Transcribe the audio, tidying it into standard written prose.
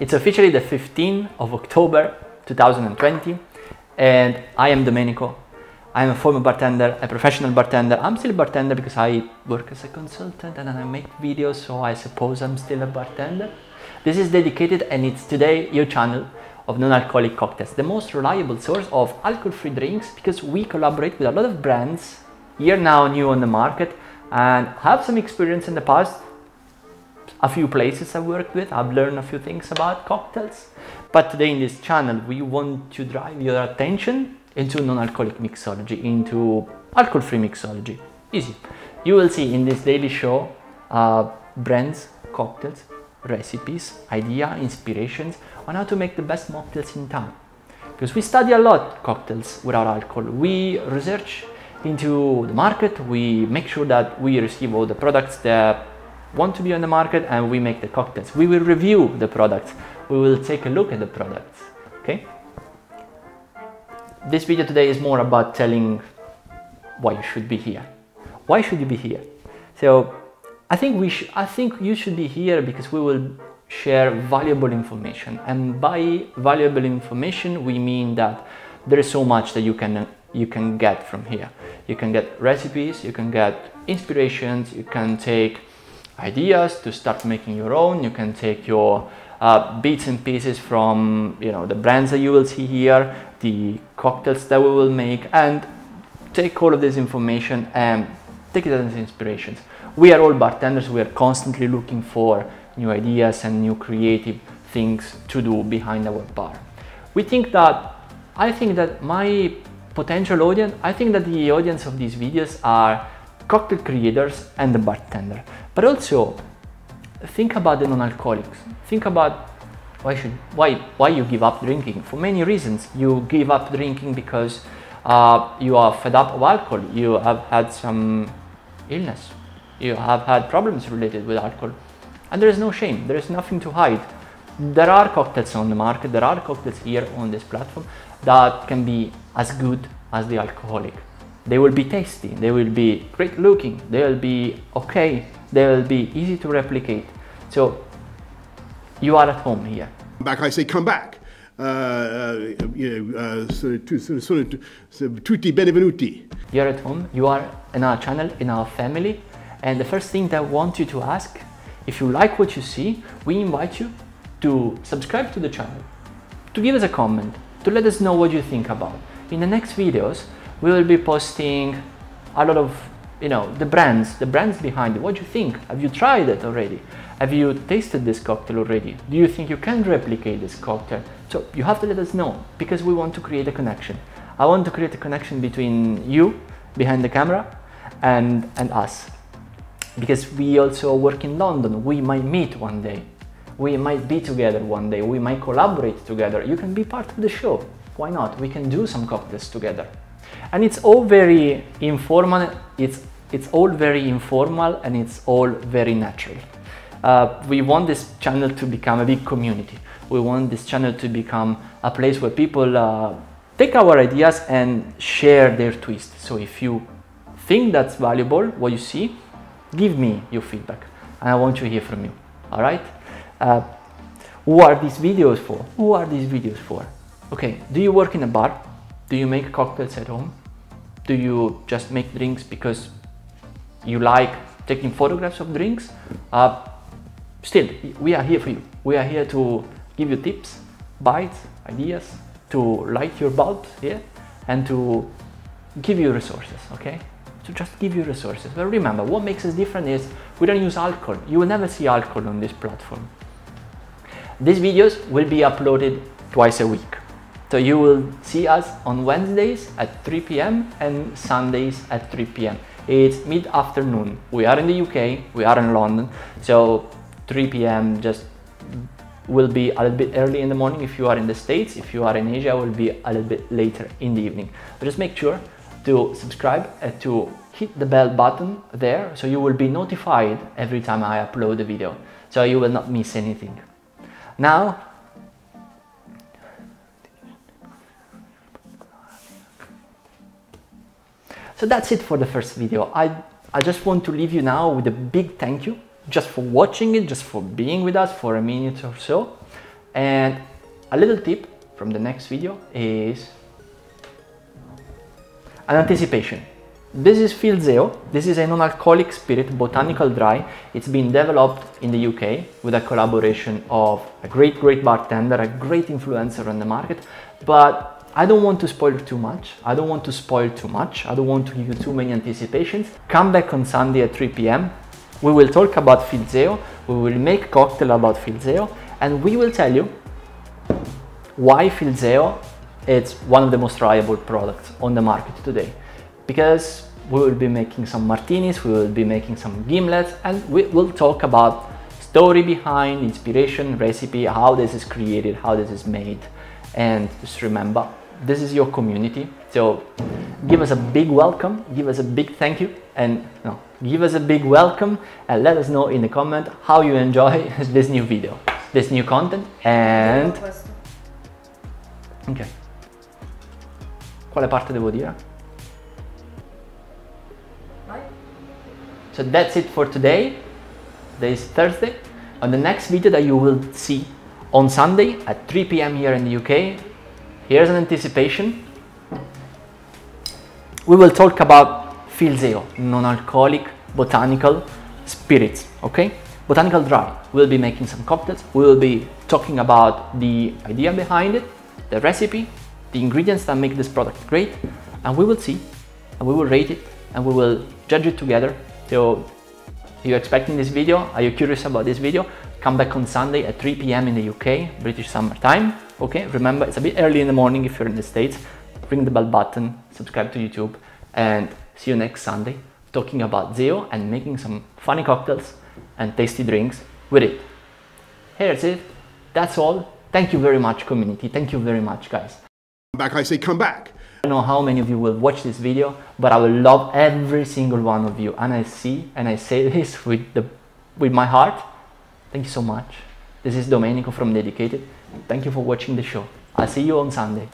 It's officially the 15th of October 2020 and I am Domenico. I'm a former bartender, a professional bartender. I'm still a bartender because I work as a consultant and I make videos, so I suppose I'm still a bartender. This is Dedycated and it's today your channel of non-alcoholic cocktails, the most reliable source of alcohol-free drinks because we collaborate with a lot of brands, here now new on the market, and have some experience in the past. A few places I worked with, I've learned a few things about cocktails, but today in this channel we want to drive your attention into non-alcoholic mixology, into alcohol-free mixology. Easy. You will see in this daily show brands, cocktails, recipes, idea, inspirations on how to make the best mocktails in town, because we study a lot cocktails without alcohol. We research into the market, we make sure that we receive all the products that want to be on the market, and we make the cocktails. We will review the products, we will take a look at the products, okay? This video today is more about telling why you should be here. Why should you be here? So I think you should be here because we will share valuable information, and by valuable information we mean that there is so much that you can get from here. You can get recipes, you can get inspirations, you can take ideas to start making your own. You can take your bits and pieces from, you know, the brands that you will see here, the cocktails that we will make, and take all of this information and take it as inspirations. We are all bartenders. We are constantly looking for new ideas and new creative things to do behind our bar. I think that my potential audience, I think that the audience of these videos are cocktail creators and the bartender. But also, think about the non-alcoholics. Think about why you give up drinking. For many reasons, you give up drinking because you are fed up of alcohol. You have had some illness. You have had problems related with alcohol. And there is no shame. There is nothing to hide. There are cocktails on the market. There are cocktails here on this platform that can be as good as the alcoholic. They will be tasty. They will be great looking. They will be okay. They will be easy to replicate. So you are at home here. Back, I say, come back. Tutti benvenuti. You're at home. You are in our channel, in our family. And the first thing that I want you to ask, if you like what you see, we invite you to subscribe to the channel, to give us a comment, to let us know what you think about. In the next videos, we will be posting a lot of, you know, the brands behind it. What do you think? Have you tried it already? Have you tasted this cocktail already? Do you think you can replicate this cocktail? So you have to let us know, because we want to create a connection. I want to create a connection between you behind the camera and us, because we also work in London. We might meet one day. We might be together one day. We might collaborate together. You can be part of the show. Why not? We can do some cocktails together. And it's all very informal, it's all very informal, and it's all very natural. We want this channel to become a big community. We want this channel to become a place where people take our ideas and share their twist. So if you think that's valuable, what you see, give me your feedback, and I want to hear from you, all right? Who are these videos for? Who are these videos for? Okay, do you work in a bar? Do you make cocktails at home? Do you just make drinks because you like taking photographs of drinks? Still, we are here for you. We are here to give you tips, bites, ideas, to light your bulbs here, and to give you resources, okay? To just give you resources. But remember, what makes us different is we don't use alcohol. You will never see alcohol on this platform. These videos will be uploaded twice a week. So you will see us on Wednesdays at 3 p.m. and Sundays at 3 p.m. It's mid-afternoon. We are in the UK, we are in London, so 3 p.m. just will be a little bit early in the morning if you are in the States. If you are in Asia, it will be a little bit later in the evening. But just make sure to subscribe and to hit the bell button there, so you will be notified every time I upload a video, so you will not miss anything. Now, So that's it for the first video. I just want to leave you now with a big thank you just for watching it, just for being with us for a minute or so. And a little tip from the next video is an anticipation. This is Phil Zeo. This is a non-alcoholic spirit, botanical dry. It's been developed in the UK with a collaboration of a great bartender, a great influencer on the market. But I don't want to spoil too much. I don't want to spoil too much. I don't want to give you too many anticipations. Come back on Sunday at 3 p.m. We will talk about Filzeo. We will make a cocktail about Filzeo, and we will tell you why Filzeo is one of the most reliable products on the market today. Because we will be making some martinis, we will be making some gimlets, and we will talk about story behind, inspiration, recipe, how this is created, how this is made. And just remember, this is your community. So give us a big welcome, give us a big thank you, and no, give us a big welcome, and let us know in the comment how you enjoy this new video, this new content. And ok, quale parte devo dire? So that's it for today. Today is Thursday. On the next video that you will see on Sunday at 3 p.m. here in the UK, here's an anticipation. We will talk about Filzeo, non-alcoholic botanical spirits, okay? Botanical dry. We'll be making some cocktails. We will be talking about the idea behind it, the recipe, the ingredients that make this product great, and we will see, and we will rate it, and we will judge it together. So, are you expecting this video? Are you curious about this video? Come back on Sunday at 3 p.m. in the UK, British summer time. Okay, remember, it's a bit early in the morning if you're in the States. Ring the bell button, subscribe to YouTube, and see you next Sunday talking about Zeo and making some funny cocktails and tasty drinks with it. Here's it. That's all. Thank you very much, community. Thank you very much, guys. Back, I say come back. I don't know how many of you will watch this video, but I will love every single one of you, and I see and I say this with my heart. Thank you so much. This is Domenico from Dedycated. Thank you for watching the show. I'll see you on Sunday.